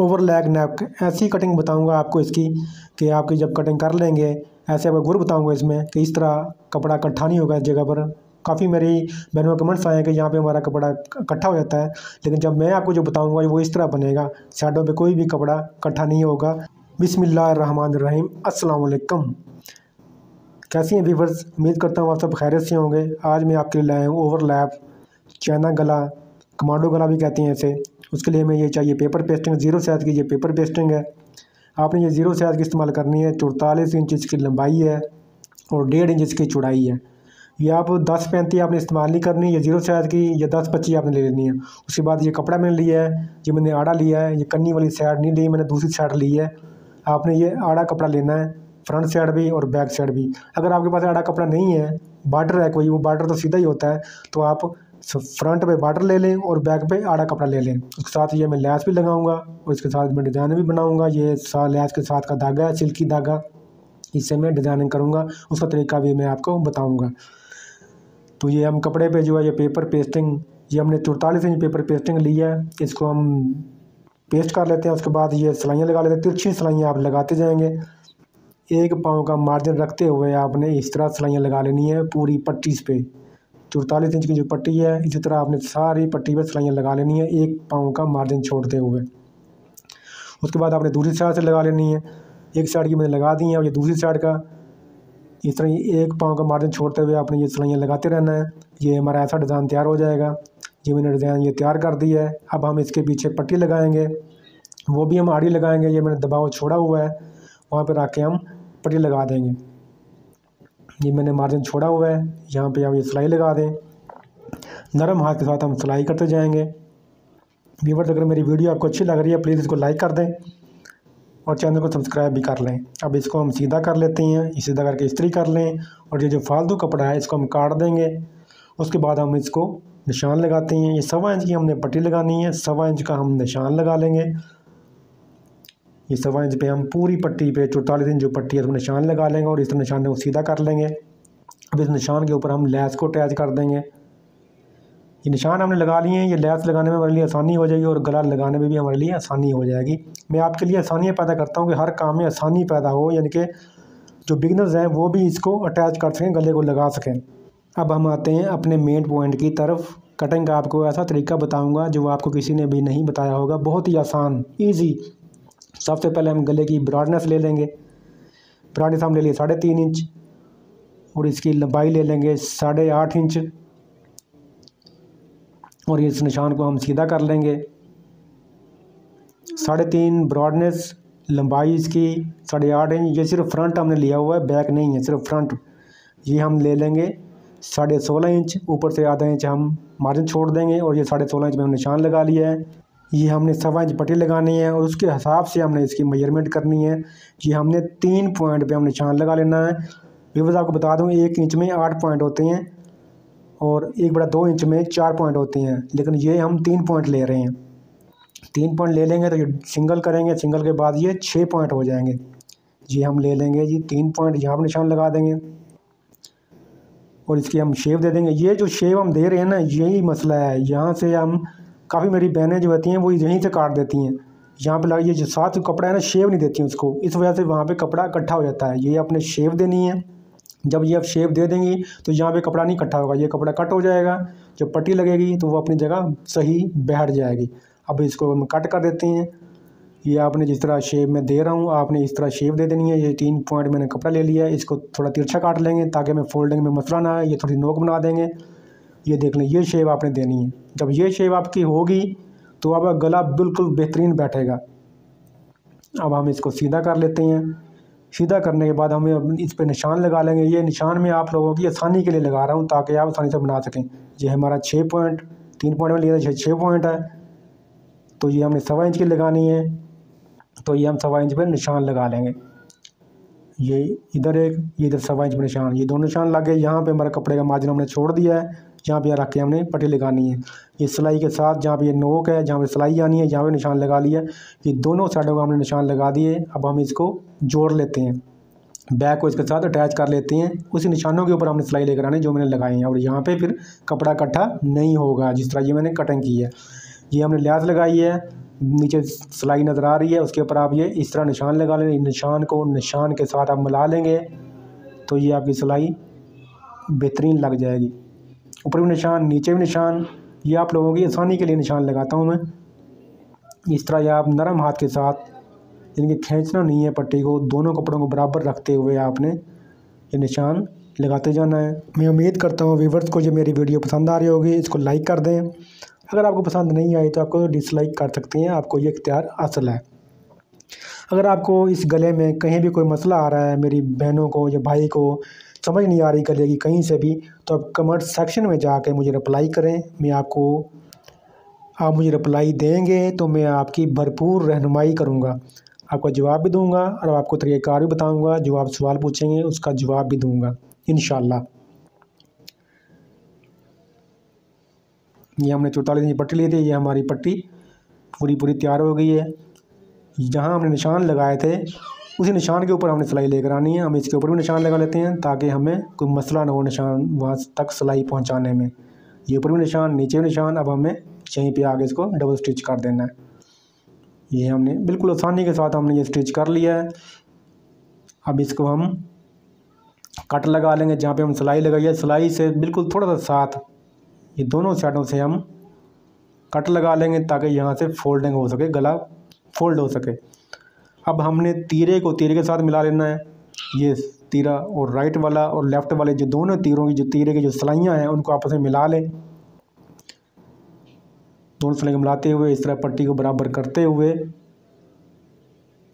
ओवरलैग नेक, ऐसी कटिंग बताऊंगा आपको इसकी कि आपकी जब कटिंग कर लेंगे ऐसे आपको गुर बताऊंगा इसमें कि इस तरह कपड़ा इकट्ठा नहीं होगा इस जगह पर। काफ़ी मेरी बहनों के कमेंट्स आए हैं कि यहाँ पे हमारा कपड़ा इकट्ठा हो जाता है, लेकिन जब मैं आपको जो बताऊंगा वो इस तरह बनेगा, साइडों पे कोई भी कपड़ा इकट्ठा नहीं होगा। बिस्मिल्लाहिर्रहमानिर्रहीम, अस्सलाम वालेकुम। कैसी हैं व्यूवर्स, उम्मीद करता हूँ आप सब खैरियत से होंगे। आज मैं आपके लिए लाया हूँ ओवरलैप, चाइना गला, कमांडो गला भी कहते हैं इसे। उसके लिए हमें ये चाहिए पेपर पेस्टिंग, जीरो साइज़ की ये पेपर पेस्टिंग है। आपने ये जीरो साइज़ की इस्तेमाल करनी है। 44 इंच इसकी लंबाई है और 1.5 इंच इसकी चौड़ाई है। ये आप 10-35 आपने इस्तेमाल नहीं करनी, ये जीरो साइज़ की या 10-25 आपने ले लेनी है। उसके बाद ये कपड़ा मैंने लिया है, ये मैंने आड़ा लिया है, ये कन्नी वाली साइड नहीं ली, मैंने दूसरी साइड ली है। आपने ये आड़ा कपड़ा लेना है, फ्रंट साइड भी और बैक साइड भी। अगर आपके पास आड़ा कपड़ा नहीं है, बार्डर है कोई, वो बार्डर तो सीधा ही होता है, तो आप फ्रंट पे बार्डर ले लें और बैक पे आड़ा कपड़ा ले लें। उसके साथ ये मैं लैस भी लगाऊंगा और इसके साथ मैं डिज़ाइन भी बनाऊंगा। ये लैस के साथ का धागा है, सिल्की धागा, इससे मैं डिज़ाइनिंग करूंगा, उसका तरीका भी मैं आपको बताऊंगा। तो ये हम कपड़े पे जो है ये पेपर पेस्टिंग, ये हमने 44 इंच पेपर पेस्टिंग ली है, इसको हम पेस्ट कर लेते हैं। उसके बाद ये सिलाइयाँ लगा लेते हैं, तिरछी सिलाइयाँ आप लगाते जाएँगे। 1 पाँव का मार्जिन रखते हुए आपने इस तरह सिलाइयाँ लगा लेनी है पूरी पट्टी पे। 44 इंच की जो पट्टी है, इसी तरह आपने सारी पट्टी पर सिलाइयाँ लगा लेनी है 1 पाँव का मार्जिन छोड़ते हुए। उसके बाद आपने दूसरी साइड से लगा लेनी है, एक साइड की मैंने लगा दी है और ये दूसरी साइड का इस तरह ये 1 पाँव का मार्जिन छोड़ते हुए आपने ये सिलाइयाँ लगाते रहना है। ये हमारा ऐसा डिज़ाइन तैयार हो जाएगा। ये मैंने डिज़ाइन ये तैयार कर दी है। अब हम इसके पीछे पट्टी लगाएँगे, वो भी हम आड़ी लगाएँगे। ये मैंने दबाव छोड़ा हुआ है, वहाँ पर आके हम पट्टी लगा देंगे। ये मैंने मार्जिन छोड़ा हुआ है, यहाँ पे आप ये सिलाई लगा दें। नरम हाथ के साथ हम सिलाई करते जाएंगे। व्यूअर्स, अगर मेरी वीडियो आपको अच्छी लग रही है प्लीज़ इसको लाइक कर दें और चैनल को सब्सक्राइब भी कर लें। अब इसको हम सीधा कर लेते हैं, सीधा करके इस्त्री कर लें और ये जो फालतू कपड़ा है इसको हम काट देंगे। उसके बाद हम इसको निशान लगाते हैं। ये 1.25 इंच की हमने पट्टी लगानी है, 1.25 इंच का हम निशान लगा लेंगे। ये 1.25 इंच पे हम पूरी पट्टी पे 44 इंच जो पट्टी है उसमें निशान लगा लेंगे और इस निशान को सीधा कर लेंगे। अब इस निशान के ऊपर हम लैस को अटैच कर देंगे। ये निशान हमने लगा लिए हैं, ये लैस लगाने में हमारे लिए आसानी हो जाएगी और गला लगाने में भी हमारे लिए आसानी हो जाएगी। मैं आपके लिए आसानियाँ पैदा करता हूँ कि हर काम में आसानी पैदा हो, यानी कि जो बिगनर्स हैं वो भी इसको अटैच कर सकें, गले को लगा सकें। अब हम आते हैं अपने मेन पॉइंट की तरफ। कटिंग का आपको ऐसा तरीका बताऊँगा जो आपको किसी ने भी नहीं बताया होगा, बहुत ही आसान, ईजी। सबसे पहले हम गले की ब्रॉडनेस ले लेंगे। ब्रॉडनेस हम ले लिए 3.5 इंच और इसकी लंबाई ले लेंगे 8.5 इंच और इस निशान को हम सीधा कर लेंगे। 3.5 ब्रॉडनेस, लंबाई इसकी 8.5 इंच। ये सिर्फ फ्रंट हमने लिया हुआ है, बैक नहीं है, सिर्फ फ्रंट। ये हम ले लेंगे 16.5 इंच, ऊपर से ½ इंच हम मार्जिन छोड़ देंगे और ये 16.5 इंच में हम निशान लगा लिया है। ये हमने 1.25 इंच पट्टी लगानी है और उसके हिसाब से हमने इसकी मेजरमेंट करनी है। ये हमने 3 पॉइंट पे हम निशान लगा लेना है। व्यूअर्स, आपको बता दूं 1 इंच में 8 पॉइंट होते हैं और 1/2 इंच में 4 पॉइंट होते हैं, लेकिन ये हम 3 पॉइंट ले रहे हैं। 3 पॉइंट ले लेंगे तो ये सिंगल करेंगे, सिंगल के बाद ये 6 पॉइंट हो जाएंगे। ये हम ले लेंगे जी 3 पॉइंट, यहाँ पर निशान लगा देंगे और इसकी हम शेप दे देंगे। ये जो शेप हम दे रहे हैं ना, यही मसला है। यहाँ से हम काफ़ी मेरी बहनें जो होती हैं वो यहीं से काट देती हैं। यहाँ पे लगा ये जो साथ कपड़ा है ना, शेप नहीं देती हैं उसको, इस वजह से वहाँ पे कपड़ा इकट्ठा हो जाता है। ये आपने शेप देनी है। जब ये आप शेप दे देंगी तो यहाँ पे कपड़ा नहीं इकट्ठा होगा, ये कपड़ा कट हो जाएगा। जब पट्टी लगेगी तो वो अपनी जगह सही बैठ जाएगी। अब इसको हम कट कर देते हैं। ये आपने जिस तरह शेप में दे रहा हूँ, आपने इस तरह शेप दे देनी है। ये 3 पॉइंट मैंने कपड़ा ले लिया है, इसको थोड़ा तिरछा काट लेंगे ताकि हमें फोल्डिंग में मसला ना आए। ये थोड़ी नोक बना देंगे, ये देख लें। ये शेप आपने देनी है। जब ये शेप आपकी होगी तो आपका गला बिल्कुल बेहतरीन बैठेगा। अब हम इसको सीधा कर लेते हैं। सीधा करने के बाद हम इस पर निशान लगा लेंगे। ये निशान मैं आप लोगों की आसानी के लिए लगा रहा हूँ ताकि आप आसानी से बना सकें। ये हमारा 6 पॉइंट, 3 पॉइंट में लिया था 6 पॉइंट है, तो ये हमने 1.25 इंच की लगानी है, तो ये हम 1.25 इंच पर निशान लगा लेंगे। ये इधर एक, ये इधर 1.25 इंच पर निशान, ये दोनों निशान लग गए। यहाँ पर हमारे कपड़े का मार्जिन हमने छोड़ दिया है, जहाँ पे रख के हमने पट्टी लगानी है। ये सिलाई के साथ जहाँ पे ये नोक है, जहाँ पे सिलाई आनी है, जहाँ पे निशान लगा लिया। ये दोनों साइडों का हमने निशान लगा दिए। अब हम इसको जोड़ लेते हैं, बैक को इसके साथ अटैच कर लेते हैं। उसी निशानों के ऊपर हमने सिलाई लेकर आनी जो मैंने लगाई है और यहाँ पर फिर कपड़ा इकट्ठा नहीं होगा जिस तरह ये मैंने कटिंग की है। ये हमने लैस लगाई है, नीचे सिलाई नज़र आ रही है, उसके ऊपर आप ये इस तरह निशान लगा लेंगे। निशान को निशान के साथ आप मिला लेंगे तो ये आपकी सिलाई बेहतरीन लग जाएगी। ऊपर भी निशान, नीचे भी निशान, ये आप लोगों की आसानी के लिए निशान लगाता हूँ मैं। इस तरह यह आप नरम हाथ के साथ, यानी कि खींचना नहीं है पट्टी को, दोनों कपड़ों को बराबर रखते हुए आपने ये निशान लगाते जाना है। मैं उम्मीद करता हूँ व्यूवर्स को जो मेरी वीडियो पसंद आ रही होगी, इसको लाइक कर दें। अगर आपको पसंद नहीं आई तो आपको डिसलाइक कर सकते हैं, आपको ये इख्तियार हासिल है। अगर आपको इस गले में कहीं भी कोई मसला आ रहा है, मेरी बहनों को या भाई को समझ नहीं आ रही गले की कहीं से भी, तो आप कमेंट सेक्शन में जाके मुझे रिप्लाई करें। मैं आपको, आप मुझे रिप्लाई देंगे तो मैं आपकी भरपूर रहनुमाई करूँगा, आपका जवाब भी दूँगा और आपको तरीक़ाकार भी बताऊँगा। जो आप सवाल पूछेंगे उसका जवाब भी दूँगा इंशाल्लाह। ये हमने 44 इंच पट्टी ली थी, ये हमारी पट्टी पूरी तैयार हो गई है। जहाँ हमने निशान लगाए थे उसी निशान के ऊपर हमने सिलाई लेकर आनी है। हम इसके ऊपर भी निशान लगा लेते हैं ताकि हमें कोई मसला ना हो निशान वहाँ तक सिलाई पहुँचाने में। ये ऊपर भी निशान, नीचे भी निशान। अब हमें यहीं पे आगे इसको डबल स्टिच कर देना है। ये हमने बिल्कुल आसानी के साथ हमने ये स्टिच कर लिया है। अब इसको हम कट लगा लेंगे जहाँ पे हम सिलाई लगाई है, सिलाई से बिल्कुल थोड़ा सा साथ ये दोनों साइडों से हम कट लगा लेंगे ताकि यहाँ से फोल्डिंग हो सके, गला फोल्ड हो सके। अब हमने तीरे को तीरे के साथ मिला लेना है। ये तीरा और राइट वाला और लेफ़्ट वाले जो दोनों तीरों की जो तीरे की जो सिलाइयाँ हैं उनको आपस में मिला लें। दोनों सिलाई मिलाते हुए इस तरह पट्टी को बराबर करते हुए,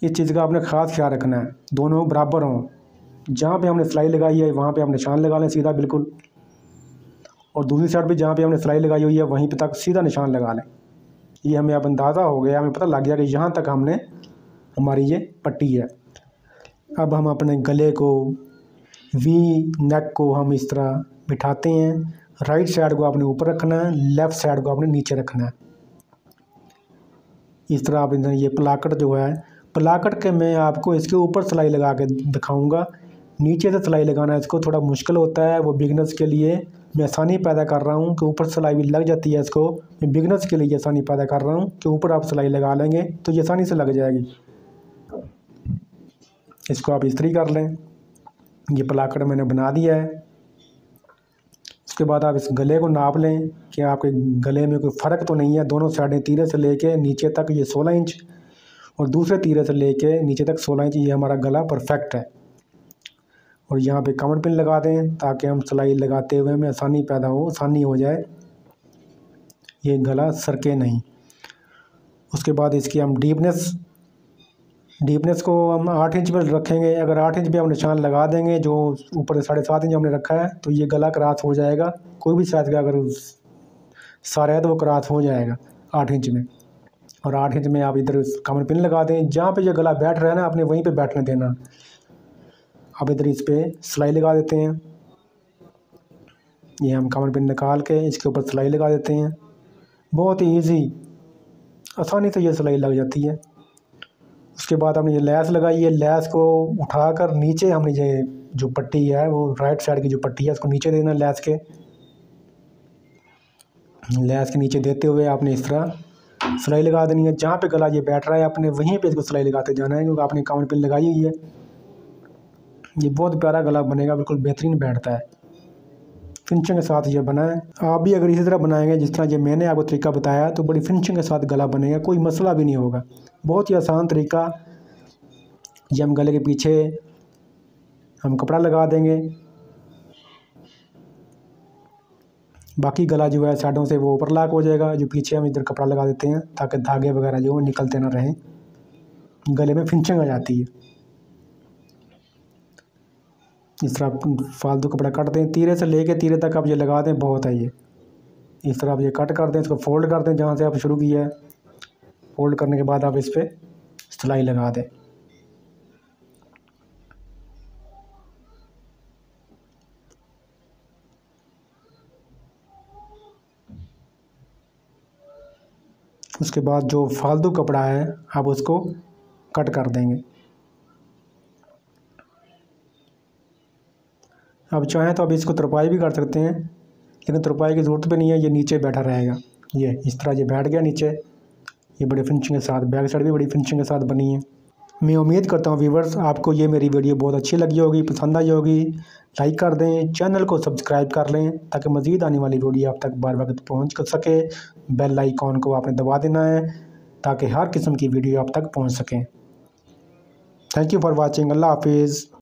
इस चीज़ का आपने ख़ास ख्याल रखना है दोनों बराबर हों। जहाँ पे हमने सिलाई लगाई है वहाँ पे आप निशान लगा लें सीधा बिल्कुल, और दूसरी साइड पे जहाँ पे हमने सिलाई लगाई हुई है वहीं पे तक सीधा निशान लगा लें। ये हमें अब अंदाज़ा हो गया, हमें पता लग गया कि यहाँ तक हमने हमारी ये पट्टी है। अब हम अपने गले को, वी नेक को हम इस तरह बिठाते हैं। राइट साइड को आपने ऊपर रखना है, लेफ़्ट साइड को आपने नीचे रखना है। इस तरह आप ये प्लाकट जो है, प्लाकट के मैं आपको इसके ऊपर सिलाई लगा के दिखाऊँगा। नीचे से सिलाई लगाना इसको थोड़ा मुश्किल होता है, वो बिगनर्स के लिए मैं आसानी पैदा कर रहा हूँ कि ऊपर सिलाई भी लग जाती है। इसको मैं बिगनर्स के लिए आसानी पैदा कर रहा हूँ कि ऊपर आप सिलाई लगा लेंगे तो ये आसानी से लग जाएगी। इसको आप इस्त्री कर लें। ये प्लाकट मैंने बना दिया है। उसके बाद आप इस गले को नाप लें कि आपके गले में कोई फ़र्क तो नहीं है। दोनों साइडें तीरे से ले कर नीचे तक ये 16 इंच और दूसरे तीरे से ले कर नीचे तक 16 इंच, ये हमारा गला परफेक्ट है। और यहाँ पे कमर पिन लगा दें ताकि हम सिलाई लगाते हुए हमें आसानी पैदा हो, आसानी हो जाए, ये गला सरके नहीं। उसके बाद इसकी हम डीपनेस को हम 8 इंच पर रखेंगे। अगर 8 इंच पे हम निशान लगा देंगे, जो ऊपर 7.5 इंच हमने रखा है, तो ये गला क्रॉस हो जाएगा। कोई भी साइज़ का अगर सारा है तो वो क्रॉस हो जाएगा 8 इंच में। और 8 इंच में आप इधर कमर पिन लगा दें। जहाँ पर यह गला बैठ रहा है ना, आपने वहीं पर बैठने देना। अब इधर इस पर सिलाई लगा देते हैं। ये हम कमर पिन निकाल के इसके ऊपर सिलाई लगा देते हैं। बहुत ही ईजी, आसानी से ये सिलाई लग जाती है। उसके बाद हमने ये लैस लगाई है। लैस को उठाकर नीचे हमने ये जो पट्टी है, वो राइट साइड की जो पट्टी है, उसको नीचे देना। लैस के नीचे देते हुए आपने इस तरह सिलाई लगा देनी है। जहाँ पे गला ये बैठ रहा है आपने वहीं पर इसको सिलाई लगाते जाना है, क्योंकि आपने कमर पिन लगाई हुई है। ये बहुत प्यारा गला बनेगा, बिल्कुल बेहतरीन बैठता है। फिनिशिंग के साथ ये बनाएं। आप भी अगर इसी तरह बनाएंगे जिस तरह ये मैंने आपको तरीका बताया, तो बड़ी फिनिशिंग के साथ गला बनेगा, कोई मसला भी नहीं होगा। बहुत ही आसान तरीका। ये हम गले के पीछे हम कपड़ा लगा देंगे। बाकी गला जो है साइडों से वो ओवरलैप हो जाएगा, जो पीछे हम इधर कपड़ा लगा देते हैं ताकि धागे वगैरह जो निकलते ना रहें, गले में फिनिशिंग आ जाती है। इस तरह आप फालतू कपड़ा कट दें, तीरे से लेके तीरे तक आप ये लगा दें, बहुत है ये। इस तरह आप ये कट कर दें, इसको फोल्ड कर दें जहाँ से आप शुरू किया है। फोल्ड करने के बाद आप इस पर सिलाई लगा दें। उसके बाद जो फालतू कपड़ा है आप उसको कट कर देंगे। आप चाहें तो आप इसको तरपाई भी कर सकते हैं, लेकिन तरपाई की ज़रूरत भी नहीं है, ये नीचे बैठा रहेगा। ये इस तरह ये बैठ गया नीचे। ये बड़ी फिनिशिंग के साथ, बैक साइड भी बड़ी फिनिशिंग के साथ बनी है। मैं उम्मीद करता हूँ व्यूवर्स आपको ये मेरी वीडियो बहुत अच्छी लगी होगी, पसंद आई होगी। लाइक कर दें, चैनल को सब्सक्राइब कर लें ताकि मज़ीद आने वाली वीडियो आप तक बार वक्त पहुँच सके। बेल आइकॉन को आपने दबा देना है ताकि हर किस्म की वीडियो आप तक पहुँच सकें। Thank you for watching. अल्लाह हाफिज़।